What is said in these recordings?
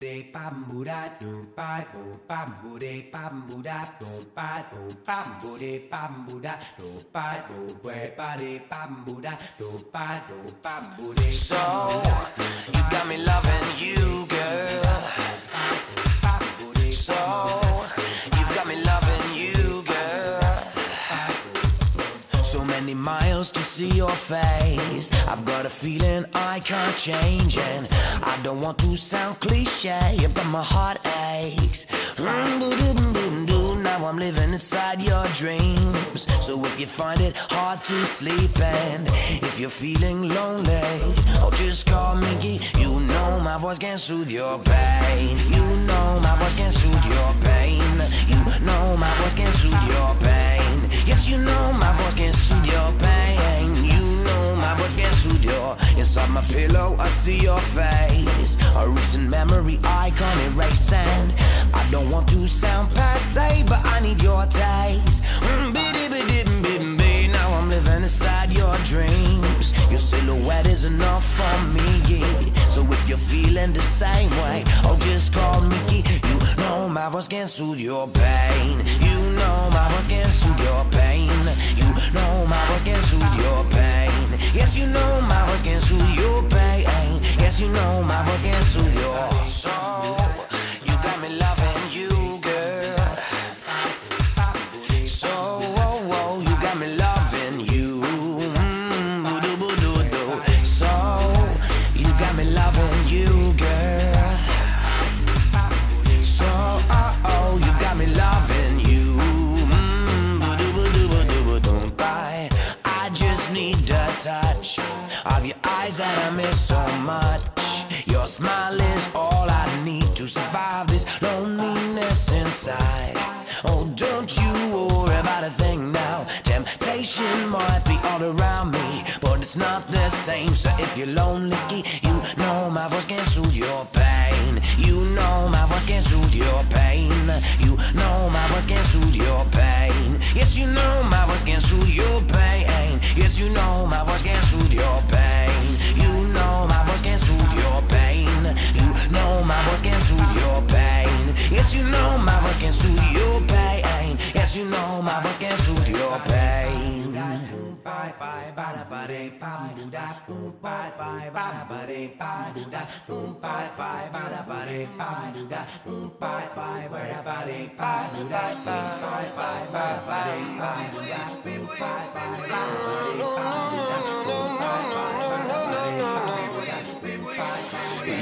De pambuda do pambu pambu de pambuda do pambu pambu de pambuda do pambu de pambuda do pambu de. So you got me loving you, girl. So you got me loving you, girl. So many miles to see your face. I've got a feeling I can't change it. I don't want to sound cliche, but my heart aches. Now I'm living inside your dreams. So if you find it hard to sleep and if you're feeling lonely, oh, just call Mickey. You know my voice can soothe your pain. You know my voice can soothe your pain. You know my voice can soothe your pain. Yes, you know my voice can soothe your pain. You know my voice can soothe your. Inside my pillow I see your face. A recent memory I can't erase, and I don't want to sound passe, but I need your taste. Now I'm living inside your dreams. Your silhouette is enough for me. So if you're feeling the same way, oh, just call me. You know my voice can soothe your pain. You know my voice can soothe your pain. You know my voice can soothe your pain. Yes, you know my voice can soothe your pain. Yes, you know my voice can soothe your soul. You got me loving you, girl. So, oh, oh, you got me loving you. So, you got me loving you, girl. So, oh, oh, you got me loving you. I just need a touch of your eyes that I miss so much. Your smile is all I need to survive this loneliness inside. Oh, don't you worry about a thing now. Temptation might be all around me, but it's not the same. So if you're lonely, you know my voice can soothe your pain. You know my voice can soothe your pain. You know my voice can soothe your pain. Yes, you know my voice can soothe your pain. Yes, you know my voice can soothe your pain. You know my voice can soothe your pain. You know my voice can soothe your pain. Yes, you know my voice can soothe your pain. Yes, you know my voice can soothe your pain.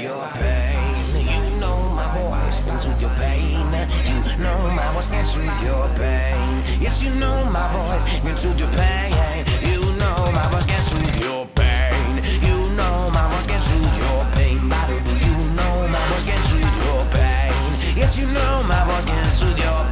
Your pain, you know my voice can soothe your pain. You know my voice can soothe your pain. Yes, you know my voice can soothe your pain. You know my voice can soothe your pain. You know my voice can soothe your pain. You know my voice can soothe your pain. Yes, you know my voice can soothe your pain.